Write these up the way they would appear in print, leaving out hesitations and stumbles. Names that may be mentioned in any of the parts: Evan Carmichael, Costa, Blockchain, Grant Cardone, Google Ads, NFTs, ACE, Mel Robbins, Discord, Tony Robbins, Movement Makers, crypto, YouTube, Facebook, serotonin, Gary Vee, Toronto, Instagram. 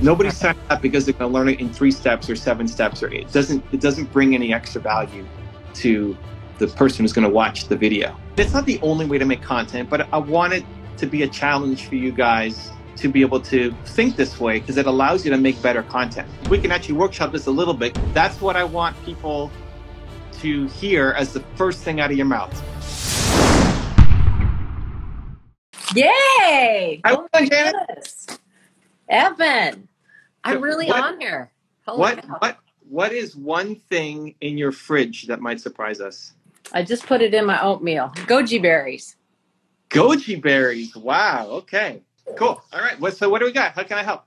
Nobody's signing up because they're going to learn it in 3 steps or 7 steps, or it doesn't bring any extra value to the person who's going to watch the video. It's not the only way to make content, but I want it to be a challenge for you guys to be able to think this way, because it allows you to make better content. We can actually workshop this a little bit. That's what I want people to hear as the first thing out of your mouth. Yay! How are you, Janice? Evan, I'm really on here. What is one thing in your fridge that might surprise us? I just put it in my oatmeal. Goji berries. Goji berries. Wow. Okay. Cool. All right. So what do we got? How can I help?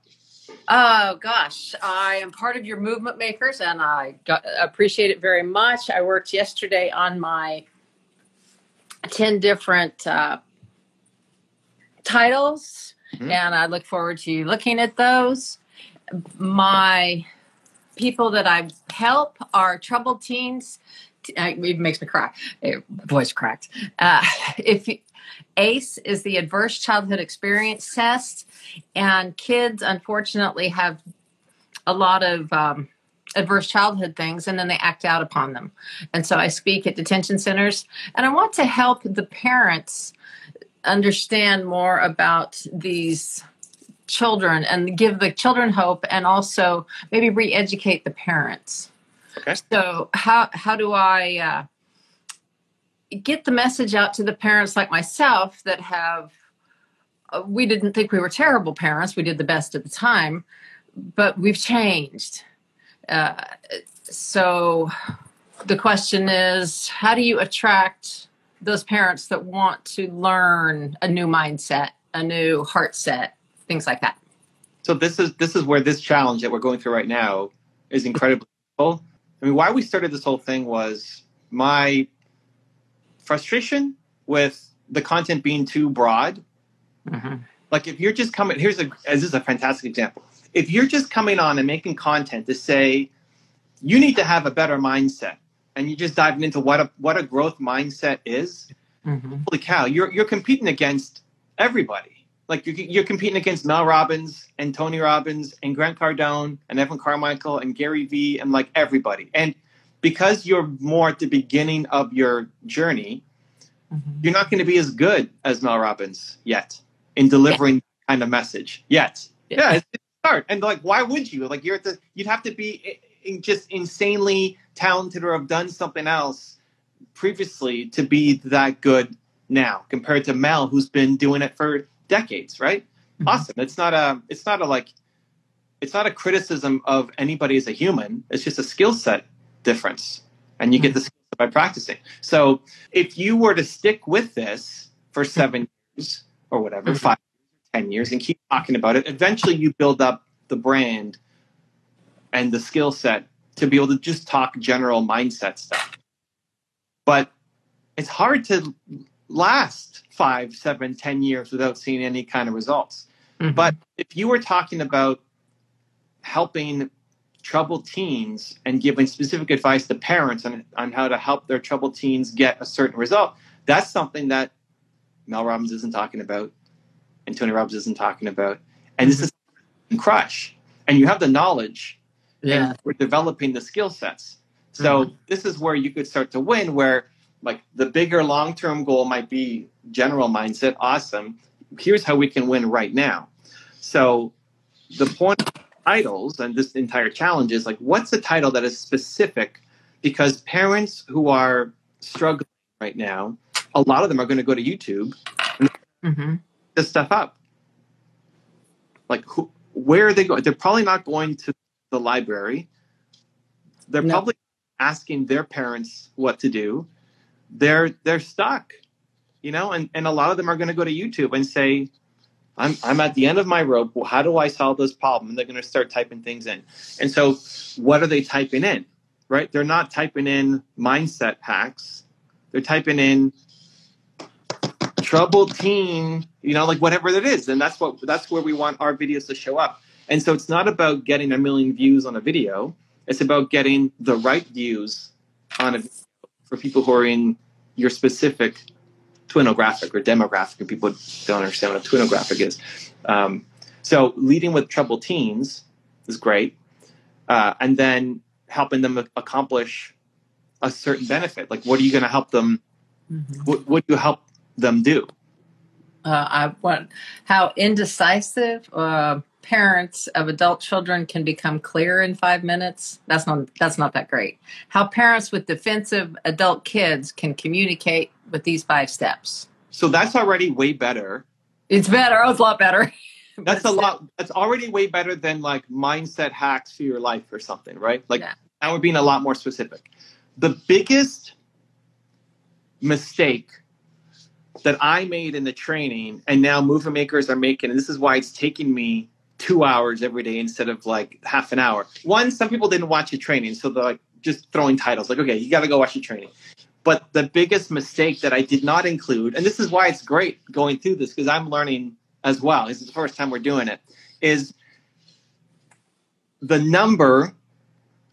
Oh, gosh. I am part of your Movement Makers, and I appreciate it very much. I worked yesterday on my 10 different titles, and I look forward to you looking at those. My people that I help are troubled teens. It makes me cry. Voice cracked. ACE is the Adverse Childhood Experience Test, and kids unfortunately have a lot of adverse childhood things, and then they act out upon them. And so I speak at detention centers, and I want to help the parents understand more about these children and give the children hope, and also maybe re-educate the parents. Okay. So how do I get the message out to the parents like myself that have, we didn't think we were terrible parents. We did the best at the time, but we've changed. So the question is, how do you attract those parents that want to learn a new mindset, a new heart set, things like that? So this is where this challenge that we're going through right now is incredibly cool. I mean, why we started this whole thing was my frustration with the content being too broad. Mm-hmm. Like if you're just coming, this is a fantastic example. If you're just coming on and making content to say, you need to have a better mindset, and you're just diving into what a growth mindset is, mm-hmm. Holy cow, you're competing against everybody. Like you're competing against Mel Robbins and Tony Robbins and Grant Cardone and Evan Carmichael and Gary Vee and like everybody. And because you're more at the beginning of your journey, mm-hmm. You're not going to be as good as Mel Robbins yet in delivering that kind of message yet. Yeah, it's hard. And like, why would you? Like you'd have to be just insanely talented or have done something else previously to be that good now compared to Mel, who's been doing it for decades, right? Mm-hmm. Awesome. It's not a criticism of anybody as a human. It's just a skill set difference, and you get the skill set by practicing. So if you were to stick with this for 7 years or whatever, 5 years, 10 years, and keep talking about it, eventually you build up the brand and the skill set to be able to just talk general mindset stuff. But it's hard to last 5, 7, 10 years without seeing any kind of results. Mm-hmm. But if you were talking about helping troubled teens and giving specific advice to parents on how to help their troubled teens get a certain result, that's something that Mel Robbins isn't talking about and Tony Robbins isn't talking about. And this is crush. And you have the knowledge, and we're developing the skill sets. So this is where you could start to win, where like the bigger long-term goal might be general mindset. Awesome. Here's how we can win right now. So the point of titles and this entire challenge is like, what's a title that is specific? Because parents who are struggling right now, a lot of them are going to go to YouTube and this stuff up. Like where are they going? They're probably not going to the library. They're probably asking their parents what to do. They're stuck, you know, and a lot of them are going to go to YouTube and say, I'm at the end of my rope. Well, how do I solve this problem? And they're going to start typing things in. And so what are they typing in, right? They're not typing in mindset hacks. They're typing in troubled teen, you know, like whatever that is. And that's where we want our videos to show up. And so it's not about getting 1 million views on a video. It's about getting the right views on a video for people who are in your specific twinographic or demographic, and people don't understand what a twinographic is. So leading with troubled teens is great. And then helping them accomplish a certain benefit. Like, what are you going to help them? Mm-hmm. What do you help them do? I want how indecisive parents of adult children can become clear in 5 minutes. That's not that great. How parents with defensive adult kids can communicate with these 5 steps. So that's already way better. It's better. Oh, it's a lot better. That's a lot. That's already way better than like mindset hacks for your life or something, right? Like yeah. Now we're being a lot more specific. The biggest mistake that I made in the training, and now Movement Makers are making, and this is why it's taking me 2 hours every day instead of like half an hour. One, some people didn't watch the training, so they're like just throwing titles. Like, okay, you got to go watch the training. But the biggest mistake that I did not include, and this is why it's great going through this because I'm learning as well. This is the first time we're doing it, is the number.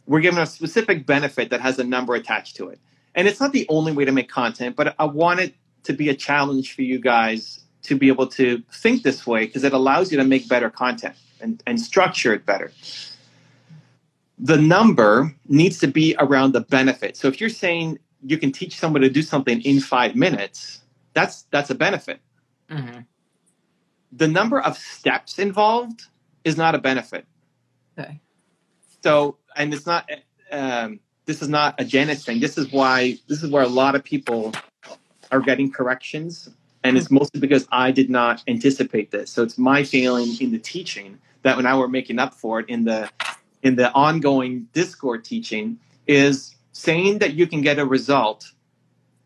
We're given a specific benefit that has a number attached to it. And it's not the only way to make content, but I want it to be a challenge for you guys to be able to think this way because it allows you to make better content and structure it better. The number needs to be around the benefit. So if you're saying you can teach someone to do something in 5 minutes, that's a benefit. Mm-hmm. The number of steps involved is not a benefit. Okay. So, and it's not, this is not a Janice thing. This is where a lot of people are getting corrections. And it's mostly because I did not anticipate this. So it's my failing in the teaching that when I were making up for it in the ongoing Discord teaching is saying that you can get a result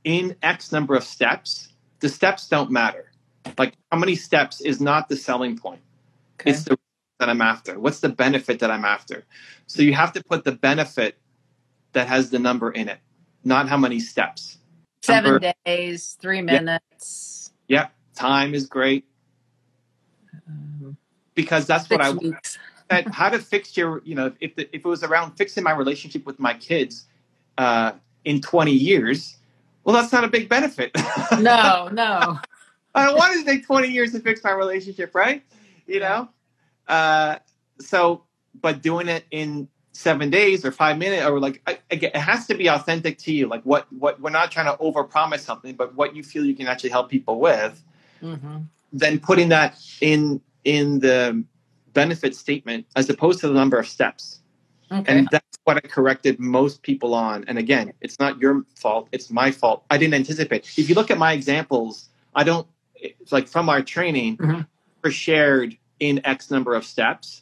in X number of steps. The steps don't matter. Like how many steps is not the selling point. Okay. It's the that I'm after. What's the benefit that I'm after? So you have to put the benefit that has the number in it, not how many steps. 7 days, 3 minutes. Yep. Time is great. Because that's what I want. How to fix your, you know, if it was around fixing my relationship with my kids in 20 years, well, that's not a big benefit. No. I don't want it to take 20 years to fix my relationship, right? You know? But doing it in 7 days or 5 minutes or like, again, it has to be authentic to you. Like what we're not trying to overpromise something, but what you feel you can actually help people with, mm-hmm. Then putting that in the benefit statement, as opposed to the number of steps. Okay. And that's what I corrected most people on. And again, it's not your fault. It's my fault. I didn't anticipate. If you look at my examples, it's like from our training mm-hmm. We're shared in X number of steps.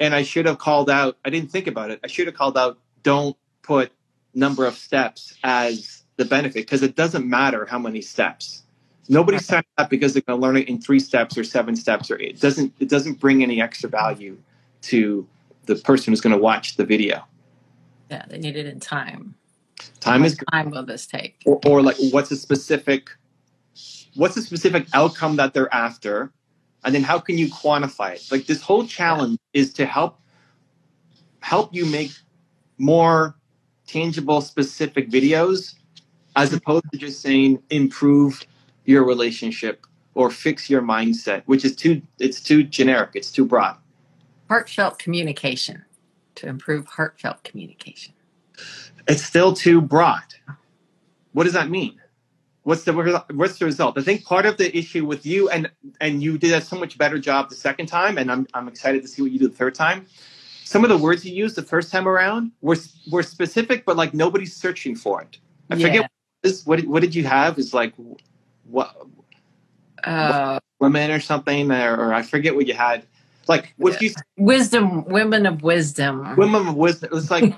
And I should have called out, I didn't think about it. I should have called out, don't put number of steps as the benefit because it doesn't matter how many steps. Nobody signs up because they're going to learn it in 3 steps or 7 steps or 8. It doesn't bring any extra value to the person who's going to watch the video. Yeah, they need it in time. How much time will this take? Or like what's a specific outcome that they're after? And then how can you quantify it? Like this whole challenge is to help you make more tangible, specific videos as opposed to just saying improve your relationship or fix your mindset, which is it's too generic. It's too broad. Heartfelt communication, to improve heartfelt communication. It's still too broad. What does that mean? What's the result? I think part of the issue with you, and you did a so much better job the second time, and I'm excited to see what you do the third time. Some of the words you used the first time around were specific, but like nobody's searching for it. I forget what did you have? Is like women or something, or I forget what you had. Like what you wisdom, women of wisdom, It was like,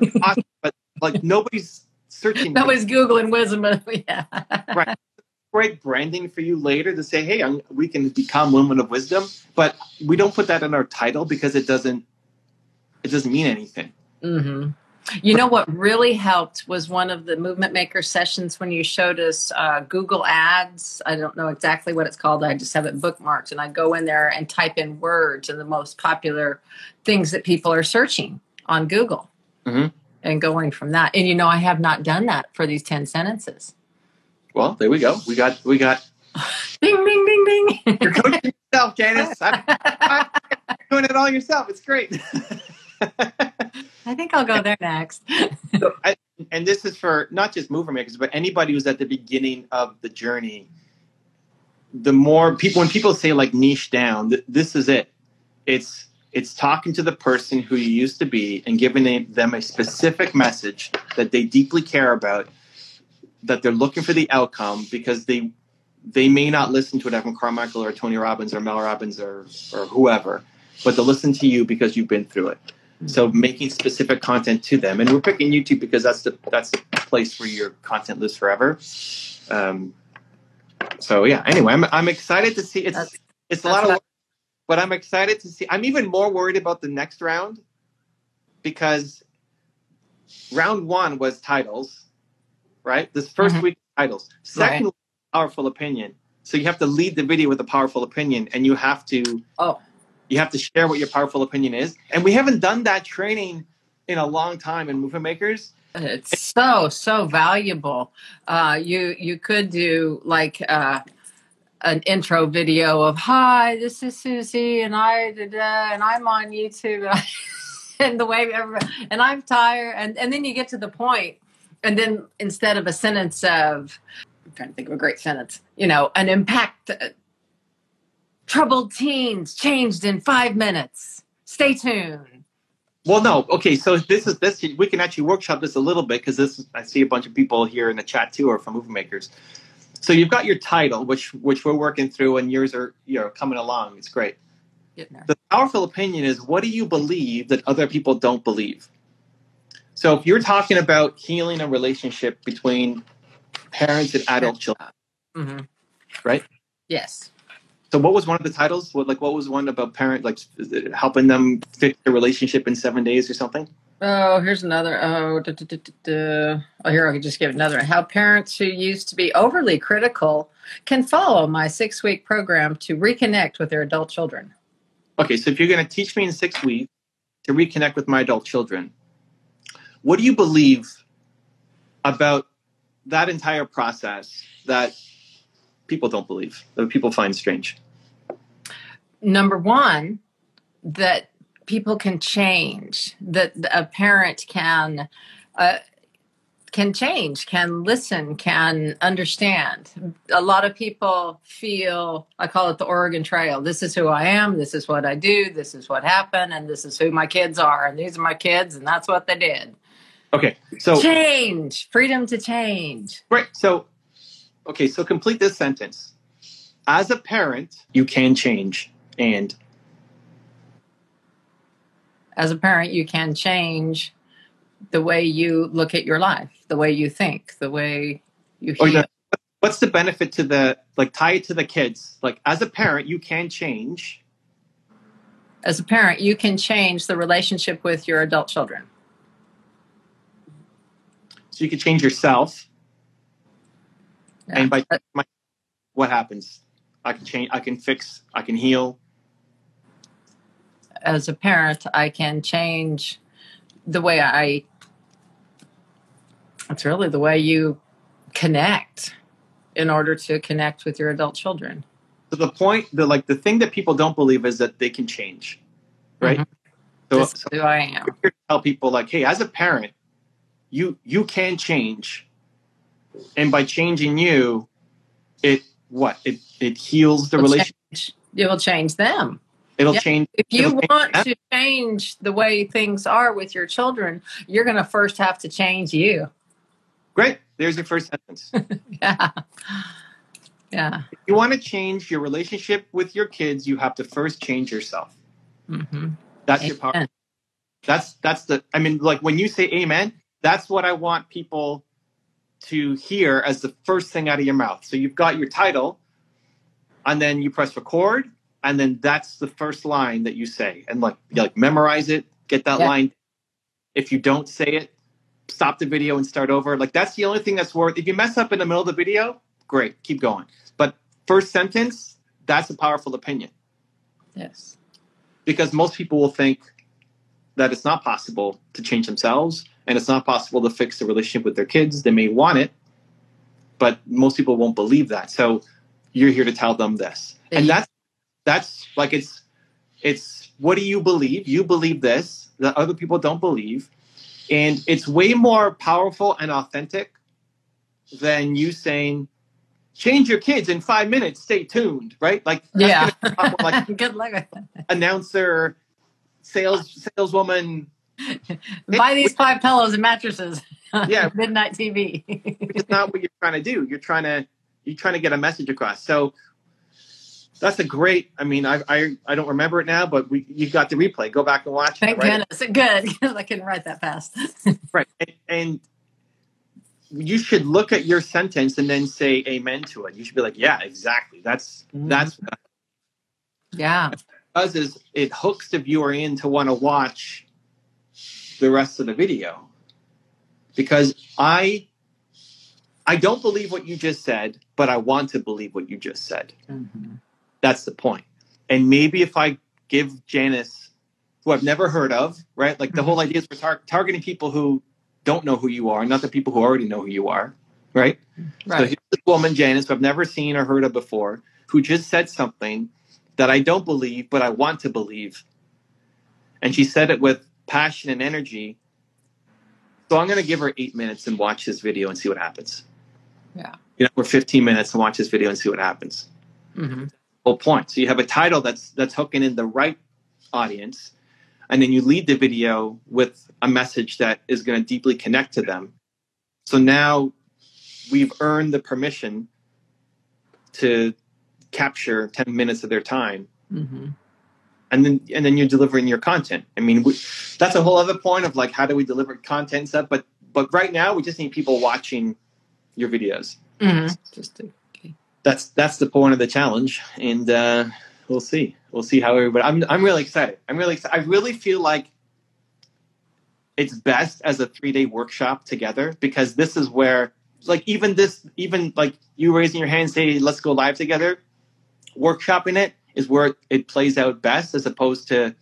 but like nobody's. Searching. Nobody's Googling wisdom. Yeah. Right. Great branding for you later to say, hey, we can become women of wisdom, but we don't put that in our title because it doesn't mean anything. Mm-hmm. You know what really helped was one of the Movement Maker sessions when you showed us Google Ads. I don't know exactly what it's called. I just have it bookmarked, and I go in there and type in words and the most popular things that people are searching on Google. Mm-hmm. And going from that. And, you know, I have not done that for these 10 sentences. Well, there we go. We got. Ding, ding, ding, ding. You're coaching yourself, Janice. I You're doing it all yourself. It's great. I think I'll go there next. So and this is for not just mover makers, but anybody who's at the beginning of the journey. The more people, when people say like niche down, this is it. It's talking to the person who you used to be and giving them a specific message that they deeply care about, that they're looking for the outcome, because they may not listen to an Evan Carmichael or Tony Robbins or Mel Robbins or whoever, but they'll listen to you because you've been through it. So making specific content to them. And we're picking YouTube because that's the place where your content lives forever. So yeah, anyway, I'm excited to see. It's a lot of work, but I'm excited to see. I'm even more worried about the next round, because round one was titles, right? This first week, titles. Second, powerful opinion. So you have to lead the video with a powerful opinion, and you have to share what your powerful opinion is. And we haven't done that training in a long time in Movement Makers. It's so valuable. You could do like an intro video of, "Hi, this is Susie, and I'm on YouTube," and the way everybody, and I'm tired, and then you get to the point, and then instead of a sentence of, I'm trying to think of a great sentence, you know, an impact. Troubled teens changed in 5 minutes. Stay tuned. Well, no. Okay, so this. We can actually workshop this a little bit, because I see a bunch of people here in the chat too are from Movement Makers. So you've got your title, which we're working through, and yours are coming along. It's great. The powerful opinion is, what do you believe that other people don't believe? So if you're talking about healing a relationship between parents and adult children, right? Yes. So what was one of the titles? What was one about parent, like helping them fix their relationship in 7 days or something? Oh, here's another. Oh, here, I could just give another. How parents who used to be overly critical can follow my 6-week program to reconnect with their adult children. Okay, so if you're going to teach me in 6 weeks to reconnect with my adult children, what do you believe about that entire process that people don't believe, that people find strange? Number one, that people can change, that a parent can change, can listen, can understand. A lot of people feel, I call it the Oregon Trail. This is who I am, this is what I do, this is what happened, and this is who my kids are, and these are my kids, and that's what they did. Okay, so... change, freedom to change. Right, so... okay, so complete this sentence. As a parent, you can change, and... as a parent, you can change the way you look at your life, the way you think, the way you heal. What's the benefit to the, like, tie it to the kids? Like, as a parent, you can change. As a parent, you can change the relationship with your adult children. So you can change yourself. Yeah. And by what happens? I can change, I can fix, I can heal. As a parent, I can change the way it's really the way you connect in order to connect with your adult children. So the thing that people don't believe is that they can change, right? So, this is who I am. You're here to tell people, like, hey, as a parent, you can change. And by changing you, it heals the relationship. It will change them. It'll change. If you want to change the way things are with your children, you're going to first have to change you. Great. There's your first sentence. Yeah. If you want to change your relationship with your kids, you have to first change yourself. That's your power. That's I mean, like, when you say amen, that's what I want people to hear as the first thing out of your mouth. So you've got your title, and then you press record, and then that's the first line that you say. And like memorize it, get that line. If you don't say it, stop the video and start over. Like, that's the only thing that's worth. If you mess up in the middle of the video, great, keep going. But first sentence, that's a powerful opinion. Yes. Because most people will think that it's not possible to change themselves, and it's not possible to fix the relationship with their kids. They may want it, but most people won't believe that. So you're here to tell them this. And that's like, it's It's what do you believe? You believe this that other people don't believe. And it's way more powerful and authentic than you saying, change your kids in 5 minutes, stay tuned, right? Like, yeah. Like good luck with that. Announcer, saleswoman. Buy these 5 pillows and mattresses. Yeah. Midnight TV. It's not what you're trying to do. You're trying to get a message across. So that's a great, I mean, I don't remember it now, but you got the replay. Go back and watch it. Thank goodness. Good. I couldn't write that fast. Right. And you should look at your sentence and then say amen to it. You should be like, yeah, exactly. That's what yeah. What it does is it hooks the viewer in to want to watch the rest of the video. Because I don't believe what you just said, but I want to believe what you just said. Mm-hmm. That's the point. And maybe if I give Janice, who I've never heard of, right? Like the whole idea is we're targeting people who don't know who you are, not the people who already know who you are, right? Right. So here's this woman, Janice, who I've never seen or heard of before, who just said something that I don't believe, but I want to believe. And she said it with passion and energy. So I'm going to give her 8 minutes and watch this video and see what happens. Yeah. You know, or 15 minutes and watch this video and see what happens. Mm-hmm. Whole point. So you have a title that's hooking in the right audience, and then you lead the video with a message that is going to deeply connect to them. So now we've earned the permission to capture 10 minutes of their time. Mm-hmm. And then you're delivering your content. I mean, that's a whole other point of like, how do we deliver content and stuff? But right now we just need people watching your videos. Mm-hmm. Just okay. That's the point of the challenge, and we'll see how everybody. I'm really excited. I really feel like it's best as a 3-day workshop together, because this is where like even you raising your hand, say let's go live together, workshopping it is where it plays out best, as opposed to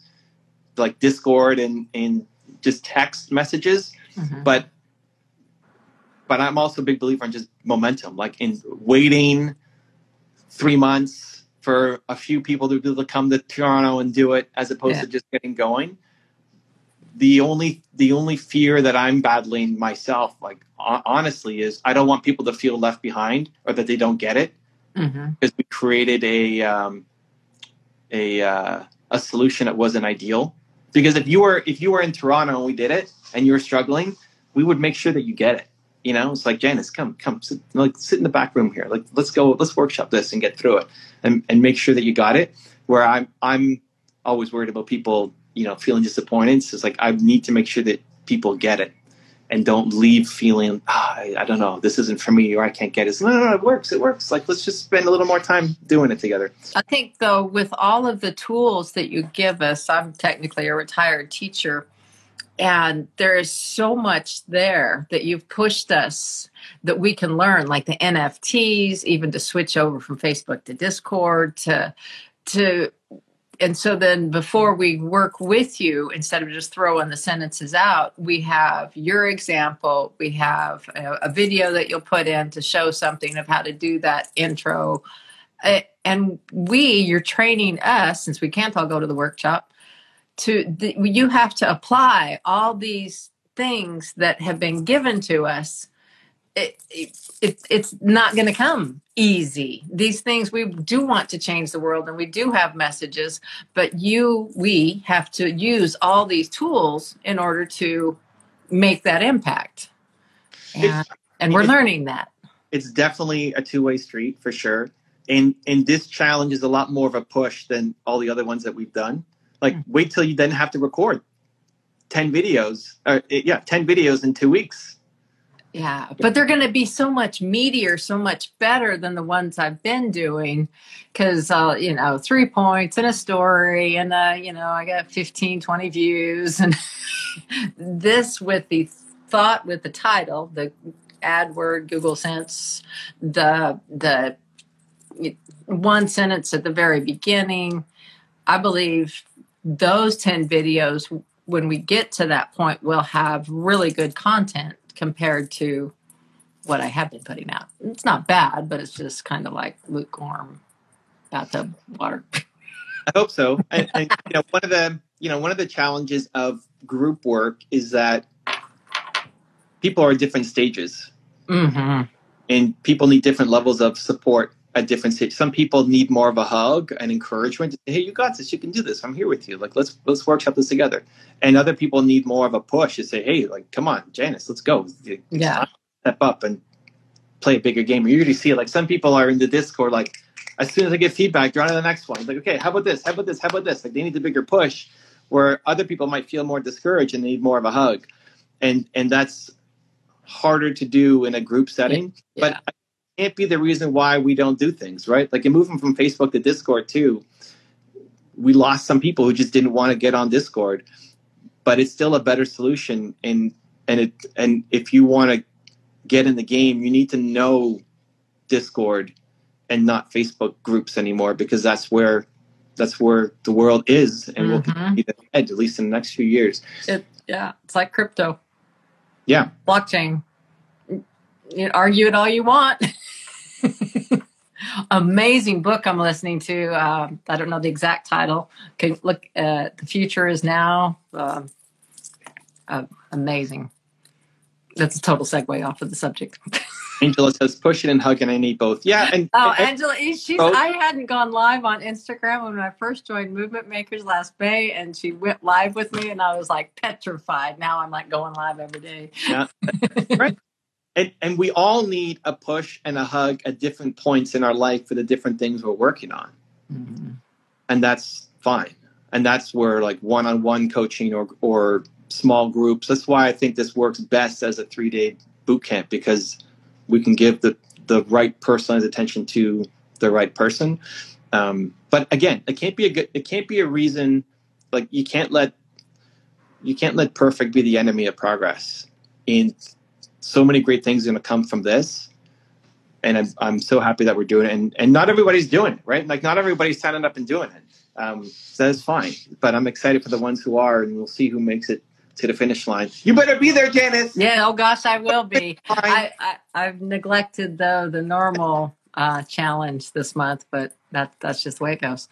like Discord and just text messages. Mm-hmm. But I'm also a big believer in just momentum, like in waiting 3 months for a few people to be able to come to Toronto and do it, as opposed to just getting going. The only fear that I'm battling myself, like honestly, is I don't want people to feel left behind or that they don't get it, because we created a solution that wasn't ideal. Because if you were in Toronto and we did it and you were struggling, we would make sure that you get it. You know, it's like, Janice, come sit in the back room here. Like, let's workshop this and get through it and make sure that you got it. Where I'm always worried about people, you know, feeling disappointed. So it's like, I need to make sure that people get it and don't leave feeling, I don't know, this isn't for me, or I can't get it. So, no, it works. Like, let's just spend a little more time doing it together. I think, though, with all of the tools that you give us, I'm technically a retired teacher, and there is so much there that you've pushed us that we can learn, like the NFTs, even to switch over from Facebook to Discord to and so then before we work with you, instead of just throwing the sentences out, we have your example. We have a video that you'll put in to show something of how to do that intro. And you're training us, since we can't all go to the workshop, you have to apply all these things that have been given to us. It's not going to come easy. These things, we do want to change the world, and we do have messages, but we have to use all these tools in order to make that impact. And we're learning that. It's definitely a two-way street for sure. And this challenge is a lot more of a push than all the other ones that we've done. Like, wait till you then have to record 10 videos in 2 weeks. Yeah, but they're going to be so much meatier, so much better than the ones I've been doing, because, 3 points and a story and, I got 15, 20 views. And this with the thought, with the title, the AdWord, Google Sense, the one sentence at the very beginning, I believe those 10 videos, when we get to that point, will have really good content compared to what I have been putting out. It's not bad, but it's just kind of like lukewarm, out the water. I hope so. And one of the challenges of group work is that people are at different stages, mm-hmm. and people need different levels of support at different stages. Some people need more of a hug and encouragement. Hey, you got this. You can do this. I'm here with you. Like, let's workshop this together. And other people need more of a push to say, hey, like, come on, Janice, let's go. Yeah. Step up and play a bigger game. You usually see it. Like, some people are in the Discord, like, as soon as I get feedback, they're on to the next one. It's like, okay, how about this? How about this? How about this? Like, they need the bigger push, where other people might feel more discouraged and they need more of a hug. And that's harder to do in a group setting. Yeah. But it can't be the reason why we don't do things, right? Like, in moving from Facebook to Discord too, we lost some people who just didn't want to get on Discord. But it's still a better solution. And if you want to get in the game, you need to know Discord and not Facebook groups anymore, because that's where the world is and mm-hmm. will continue to head, at least in the next few years. It's like crypto. Yeah. Blockchain. You argue it all you want. Amazing book I'm listening to. I don't know the exact title. Okay, look, The Future Is Now. Amazing. That's a total segue off of the subject. Angela says, push it and hug, and I need both. Yeah. And Angela, I hadn't gone live on Instagram when I first joined Movement Makers last May, and she went live with me, and I was like petrified. Now I'm like going live every day. Yeah. Right. And we all need a push and a hug at different points in our life for the different things we're working on. Mm-hmm. And that's fine. And that's where, like, one-on-one coaching or small groups. That's why I think this works best as a 3-day boot camp, because we can give the right personalized attention to the right person. But again, it can't be a reason. Like, you can't let perfect be the enemy of progress. And so many great things are going to come from this. And I'm so happy that we're doing it. And not everybody's doing it, right? Like, not everybody's signing up and doing it. So that's fine. But I'm excited for the ones who are, and we'll see who makes it to the finish line. You better be there, Janice. Yeah, oh gosh, I will be. I've neglected, though, the normal challenge this month, but that's just the way it goes.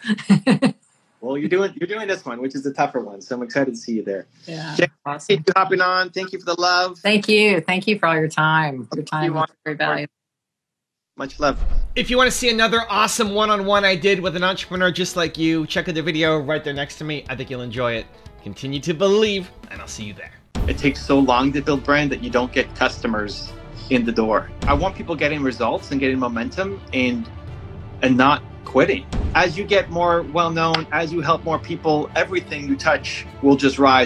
Well, you're doing this one, which is the tougher one, so I'm excited to see you there. Yeah, Janice, awesome. Thank you for hopping on. Thank you for the love. Thank you for all your time. Your time was very valuable. Much love. If you want to see another awesome one-on-one I did with an entrepreneur just like you, check out the video right there next to me. I think you'll enjoy it. Continue to believe, and I'll see you there. It takes so long to build brand that you don't get customers in the door. I want people getting results and getting momentum and not quitting. As you get more well-known, as you help more people, everything you touch will just rise.